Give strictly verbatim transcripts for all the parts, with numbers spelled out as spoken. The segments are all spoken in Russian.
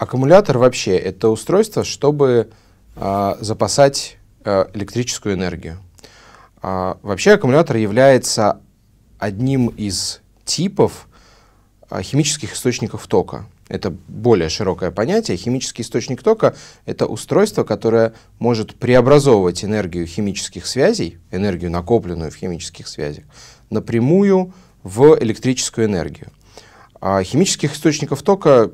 Аккумулятор вообще это устройство, чтобы э, запасать э, электрическую энергию. Э, вообще аккумулятор является одним из типов э, химических источников тока. Это более широкое понятие. Химический источник тока — это устройство, которое может преобразовывать энергию химических связей, энергию, накопленную в химических связях, напрямую в электрическую энергию. А химических источников тока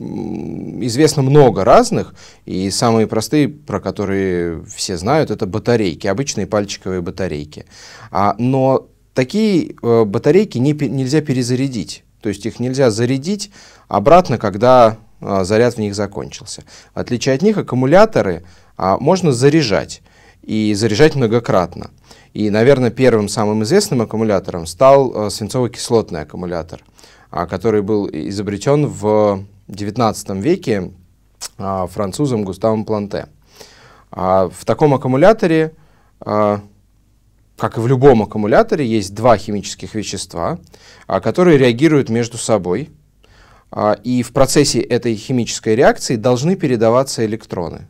известно много разных, и самые простые, про которые все знают, это батарейки, обычные пальчиковые батарейки. А, но такие э, батарейки не, нельзя перезарядить. То есть их нельзя зарядить обратно, когда а, заряд в них закончился. В отличие от них, аккумуляторы а, можно заряжать, и заряжать многократно. И, наверное, первым самым известным аккумулятором стал а, свинцово-кислотный аккумулятор, а, который был изобретен в девятнадцатом веке а, французом Густавом Планте. А, в таком аккумуляторе, а, как и в любом аккумуляторе, есть два химических вещества, а, которые реагируют между собой, а, и в процессе этой химической реакции должны передаваться электроны.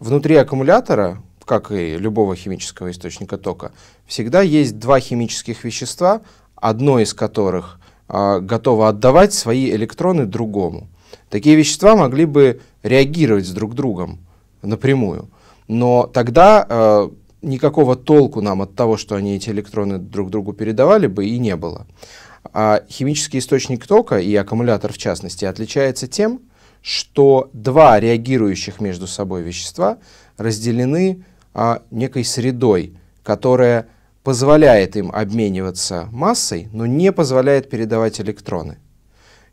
Внутри аккумулятора, как и любого химического источника тока, всегда есть два химических вещества, одно из которых а, готово отдавать свои электроны другому. Такие вещества могли бы реагировать с друг другом напрямую, но тогда а, никакого толку нам от того, что они эти электроны друг другу передавали бы, и не было. А химический источник тока, и аккумулятор в частности, отличается тем, что два реагирующих между собой вещества разделены а, некой средой, которая позволяет им обмениваться массой, но не позволяет передавать электроны.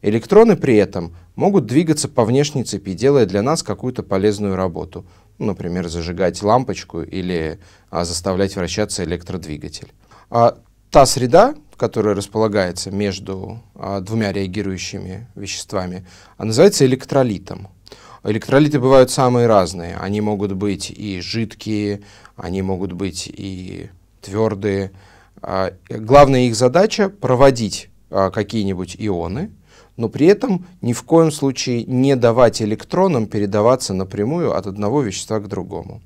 Электроны при этом могут двигаться по внешней цепи, делая для нас какую-то полезную работу. Например, зажигать лампочку или а, заставлять вращаться электродвигатель. А, та среда, которая располагается между а, двумя реагирующими веществами, называется электролитом. Электролиты бывают самые разные. Они могут быть и жидкие, они могут быть и твердые. А, главная их задача — проводить а, какие-нибудь ионы, но при этом ни в коем случае не давать электронам передаваться напрямую от одного вещества к другому.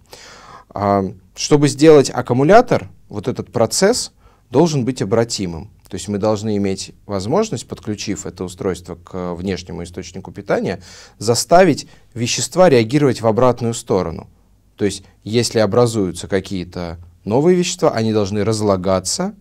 Чтобы сделать аккумулятор, вот этот процесс должен быть обратимым. То есть мы должны иметь возможность, подключив это устройство к внешнему источнику питания, заставить вещества реагировать в обратную сторону. То есть если образуются какие-то новые вещества, они должны разлагаться,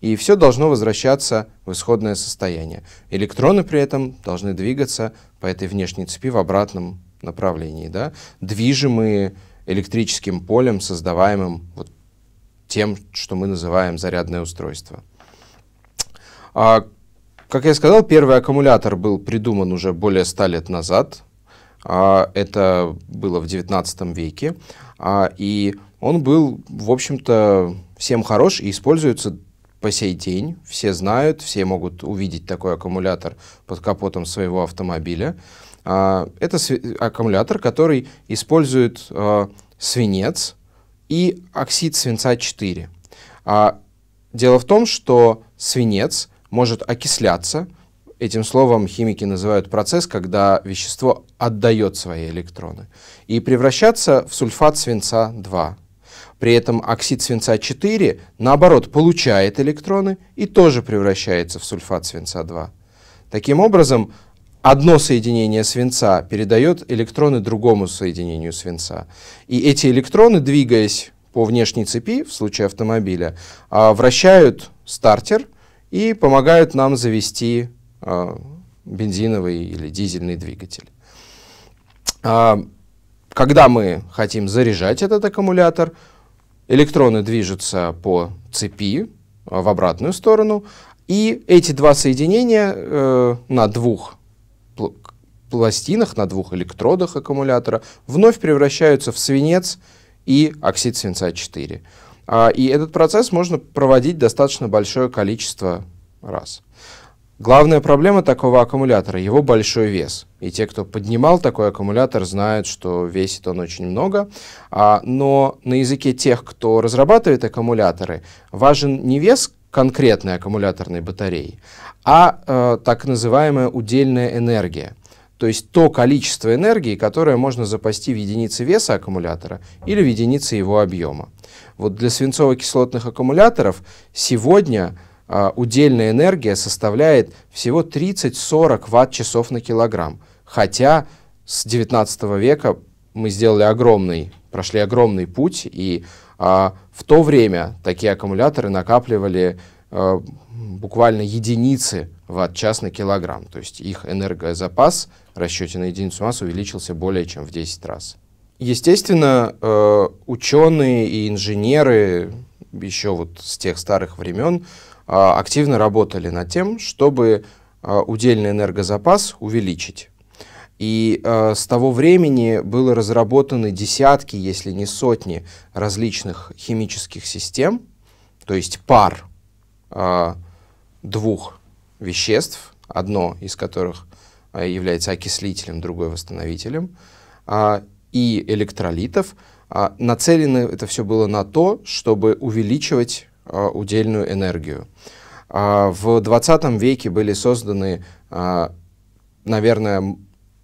и все должно возвращаться в исходное состояние. Электроны при этом должны двигаться по этой внешней цепи в обратном направлении, да? Движимые электрическим полем, создаваемым вот тем, что мы называем зарядное устройство. А, как я сказал, первый аккумулятор был придуман уже более ста лет назад. А, это было в девятнадцатом веке. А, и он был, в общем-то, всем хорош и используется по сей день, все знают, все могут увидеть такой аккумулятор под капотом своего автомобиля. А, это аккумулятор, который использует а, свинец и оксид свинца четыре. А, дело в том, что свинец может окисляться. Этим словом химики называют процесс, когда вещество отдает свои электроны, и превращаться в сульфат свинца два. При этом оксид свинца четыре, наоборот, получает электроны и тоже превращается в сульфат свинца два. Таким образом, одно соединение свинца передает электроны другому соединению свинца. И эти электроны, двигаясь по внешней цепи, в случае автомобиля, вращают стартер и помогают нам завести бензиновый или дизельный двигатель. Когда мы хотим заряжать этот аккумулятор, электроны движутся по цепи в обратную сторону, и эти два соединения э, на двух пластинах, на двух электродах аккумулятора вновь превращаются в свинец и оксид свинца четыре. А, и этот процесс можно проводить достаточно большое количество раз. Главная проблема такого аккумулятора — его большой вес. И те, кто поднимал такой аккумулятор, знают, что весит он очень много. А, но на языке тех, кто разрабатывает аккумуляторы, важен не вес конкретной аккумуляторной батареи, а, а так называемая удельная энергия. То есть то количество энергии, которое можно запасти в единице веса аккумулятора или в единице его объема. Вот для свинцово-кислотных аккумуляторов сегодня а, удельная энергия составляет всего тридцать-сорок ватт-часов на килограмм. Хотя с девятнадцатого века мы сделали огромный, прошли огромный путь, и а, в то время такие аккумуляторы накапливали а, буквально единицы ватт-час на килограмм. То есть их энергозапас в расчете на единицу массы увеличился более чем в десять раз. Естественно, э, ученые и инженеры еще вот с тех старых времен э, активно работали над тем, чтобы э, удельный энергозапас увеличить. И э, с того времени были разработаны десятки, если не сотни, различных химических систем, то есть пар э, двух веществ, одно из которых э, является окислителем, другое восстановителем, э, и электролитов. Э, нацелено это все было на то, чтобы увеличивать э, удельную энергию. Э, в двадцатом веке были созданы, э, наверное,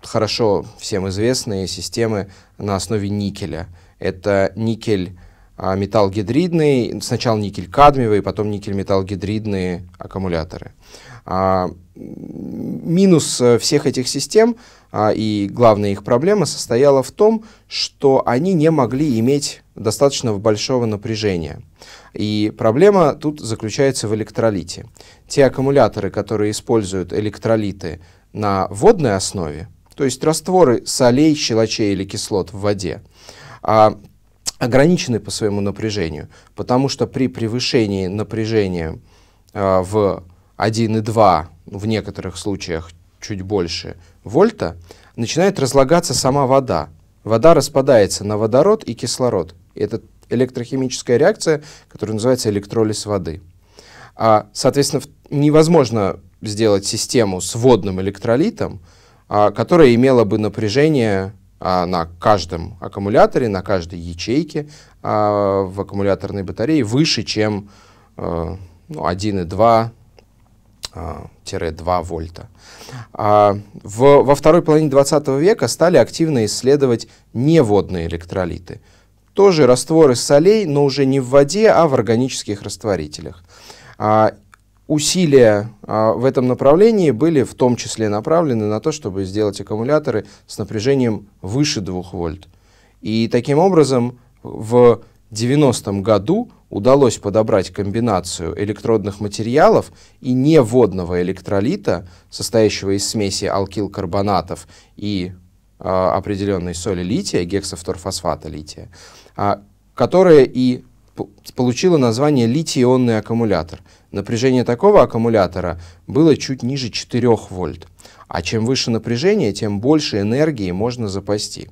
хорошо всем известные системы на основе никеля. Это никель а, металлгидридный, сначала никель-кадмиевый, потом никель-металлгидридные аккумуляторы. А, минус всех этих систем а, и главная их проблема состояла в том, что они не могли иметь достаточно большого напряжения. И проблема тут заключается в электролите. Те аккумуляторы, которые используют электролиты на водной основе, то есть растворы солей, щелочей или кислот в воде, а, ограничены по своему напряжению, потому что при превышении напряжения а, в один и два, в некоторых случаях чуть больше, вольта, начинает разлагаться сама вода. Вода распадается на водород и кислород. Это электрохимическая реакция, которая называется электролиз воды. А, соответственно, невозможно сделать систему с водным электролитом, которая имела бы напряжение а, на каждом аккумуляторе, на каждой ячейке а, в аккумуляторной батарее выше, чем а, ну, один и два — два вольта. А, в, во второй половине двадцатого века стали активно исследовать неводные электролиты. Тоже растворы солей, но уже не в воде, а в органических растворителях. А, Усилия а, в этом направлении были в том числе направлены на то, чтобы сделать аккумуляторы с напряжением выше двух вольт. И таким образом в девяностом году удалось подобрать комбинацию электродных материалов и неводного электролита, состоящего из смеси алкилкарбонатов и а, определенной соли лития, гексофторфосфата лития, а, которая и получила название литий-ионный аккумулятор. Напряжение такого аккумулятора было чуть ниже четырёх вольт. А чем выше напряжение, тем больше энергии можно запасти.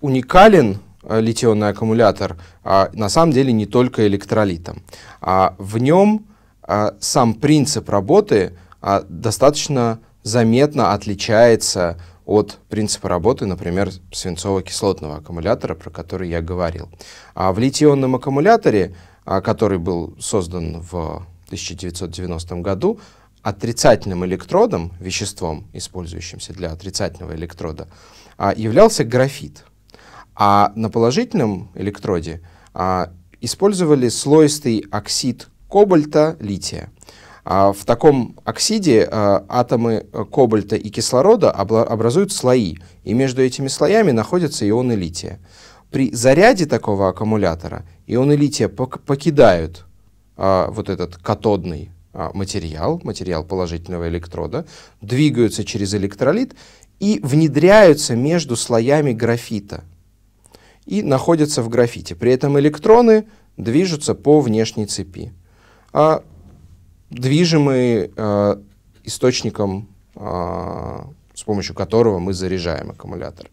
Уникален э, литий-ионный аккумулятор э, на самом деле не только электролитом. А в нем э, сам принцип работы э, достаточно заметно отличается от принципа работы, например, свинцово-кислотного аккумулятора, про который я говорил. А в литий-ионном аккумуляторе, а, который был создан в тысяча девятьсот девяностом году, отрицательным электродом, веществом, использующимся для отрицательного электрода, а, являлся графит. А на положительном электроде а, использовали слоистый оксид кобальта лития. В таком оксиде атомы кобальта и кислорода образуют слои, и между этими слоями находятся ионы лития. При заряде такого аккумулятора ионы лития покидают вот этот катодный материал, материал положительного электрода, двигаются через электролит и внедряются между слоями графита и находятся в графите. При этом электроны движутся по внешней цепи, движимые э, источником, э, с помощью которого мы заряжаем аккумулятор.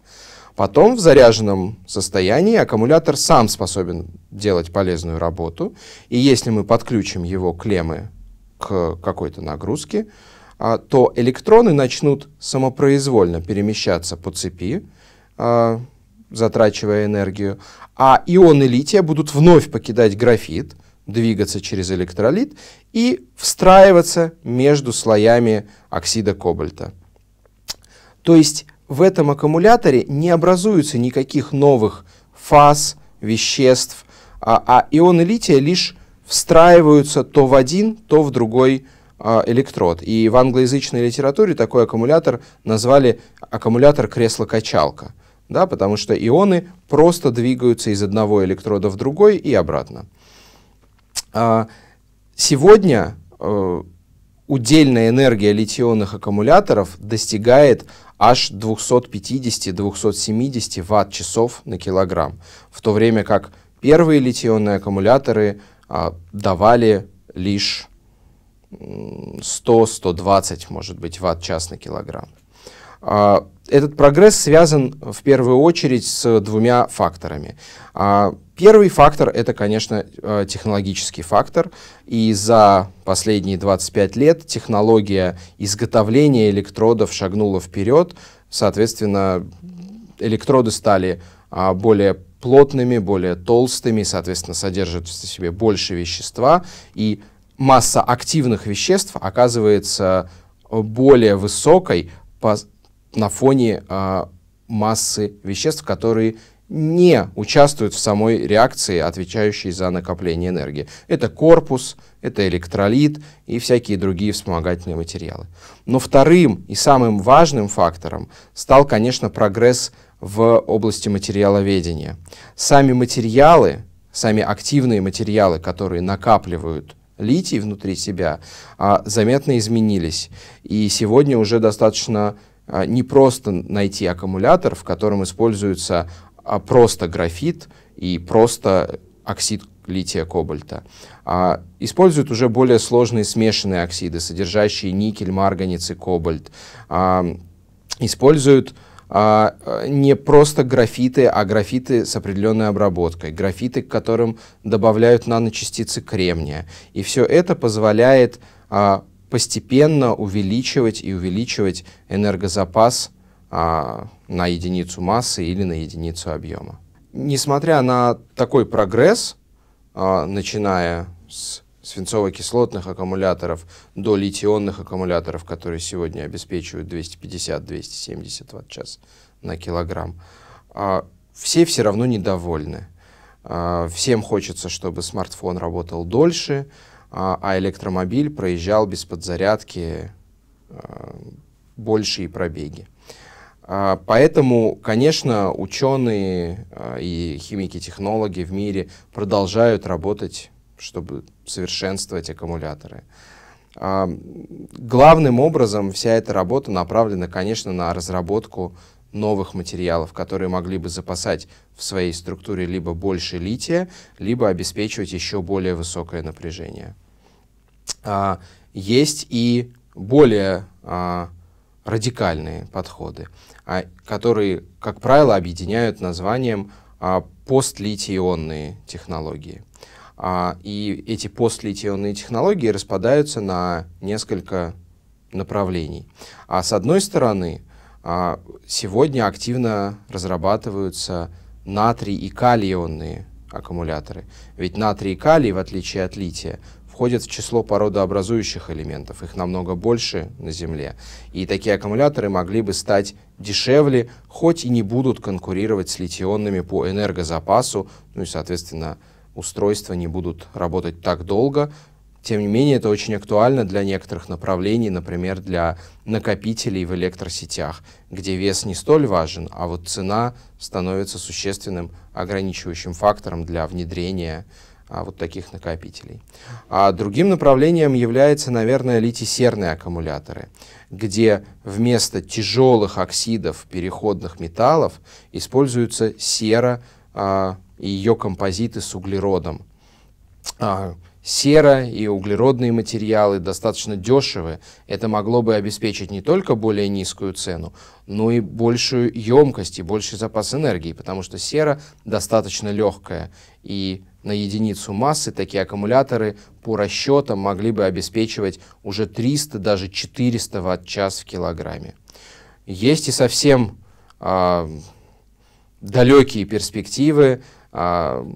Потом в заряженном состоянии аккумулятор сам способен делать полезную работу, и если мы подключим его клеммы к какой-то нагрузке, э, то электроны начнут самопроизвольно перемещаться по цепи, э, затрачивая энергию, а ионы лития будут вновь покидать графит, двигаться через электролит и встраиваться между слоями оксида кобальта. То есть в этом аккумуляторе не образуется никаких новых фаз, веществ, а, а ионы лития лишь встраиваются то в один, то в другой а, электрод. И в англоязычной литературе такой аккумулятор назвали аккумулятор кресло-качалка, да, потому что ионы просто двигаются из одного электрода в другой и обратно. А, сегодня а, удельная энергия литий-ионных аккумуляторов достигает аж двухсот пятидесяти — двухсот семидесяти ватт-часов на килограмм, в то время как первые литий-ионные аккумуляторы а, давали лишь сто — сто двадцать, может быть, ватт-час на килограмм. А, этот прогресс связан в первую очередь с двумя факторами. А, первый фактор — это, конечно, технологический фактор, и за последние двадцать пять лет технология изготовления электродов шагнула вперед, соответственно, электроды стали а, более плотными, более толстыми, соответственно, содержат в себе больше вещества, и масса активных веществ оказывается более высокой по, на фоне а, массы веществ, которые не участвуют в самой реакции, отвечающей за накопление энергии. Это корпус, это электролит и всякие другие вспомогательные материалы. Но вторым и самым важным фактором стал, конечно, прогресс в области материаловедения. Сами материалы, сами активные материалы, которые накапливают литий внутри себя, заметно изменились. И сегодня уже достаточно непросто найти аккумулятор, в котором используется а просто графит и просто оксид лития-кобальта. А, используют уже более сложные смешанные оксиды, содержащие никель, марганец и кобальт. А, используют а, не просто графиты, а графиты с определенной обработкой, графиты, к которым добавляют наночастицы кремния. И все это позволяет а, постепенно увеличивать и увеличивать энергозапас на единицу массы или на единицу объема. Несмотря на такой прогресс, начиная с свинцово-кислотных аккумуляторов до литий-ионных аккумуляторов, которые сегодня обеспечивают двести пятьдесят — двести семьдесят ватт-час на килограмм, все все равно недовольны. Всем хочется, чтобы смартфон работал дольше, а электромобиль проезжал без подзарядки большие пробеги. Поэтому, конечно, ученые и химики-технологи в мире продолжают работать, чтобы совершенствовать аккумуляторы. Главным образом вся эта работа направлена, конечно, на разработку новых материалов, которые могли бы запасать в своей структуре либо больше лития, либо обеспечивать еще более высокое напряжение. Есть и более радикальные подходы, которые, как правило, объединяют названием постлитий-ионные технологии. И эти постлитий-ионные технологии распадаются на несколько направлений. А с одной стороны, сегодня активно разрабатываются натрий- и калий-ионные аккумуляторы. Ведь натрий и калий, в отличие от лития, входят в число породообразующих элементов, их намного больше на Земле. И такие аккумуляторы могли бы стать дешевле, хоть и не будут конкурировать с литий-ионными по энергозапасу, ну и, соответственно, устройства не будут работать так долго. Тем не менее, это очень актуально для некоторых направлений, например, для накопителей в электросетях, где вес не столь важен, а вот цена становится существенным ограничивающим фактором для внедрения вот таких накопителей. А другим направлением является, наверное, литий-серные аккумуляторы, где вместо тяжелых оксидов переходных металлов используются сера а, и ее композиты с углеродом. А, сера и углеродные материалы достаточно дешевы. Это могло бы обеспечить не только более низкую цену, но и большую емкость и больший запас энергии, потому что сера достаточно легкая, и на единицу массы такие аккумуляторы по расчетам могли бы обеспечивать уже триста, даже четыреста ватт-час в килограмме. Есть и совсем а, далекие перспективы а,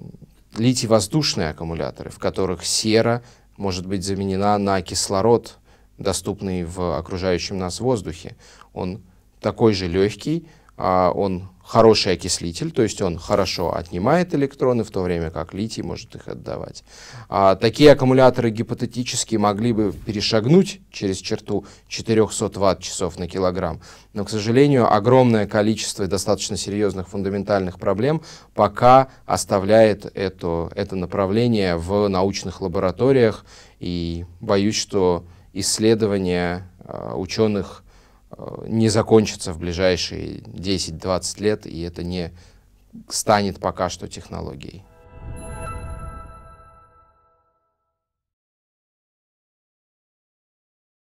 литий-воздушные аккумуляторы, в которых сера может быть заменена на кислород, доступный в окружающем нас воздухе. Он такой же легкий, он хороший окислитель, то есть он хорошо отнимает электроны, в то время как литий может их отдавать. А такие аккумуляторы гипотетически могли бы перешагнуть через черту четырёхсот ватт-часов на килограмм, но, к сожалению, огромное количество достаточно серьезных фундаментальных проблем пока оставляет это, это направление в научных лабораториях, и боюсь, что исследования ученых не закончится в ближайшие десять-двадцать лет, и это не станет пока что технологией.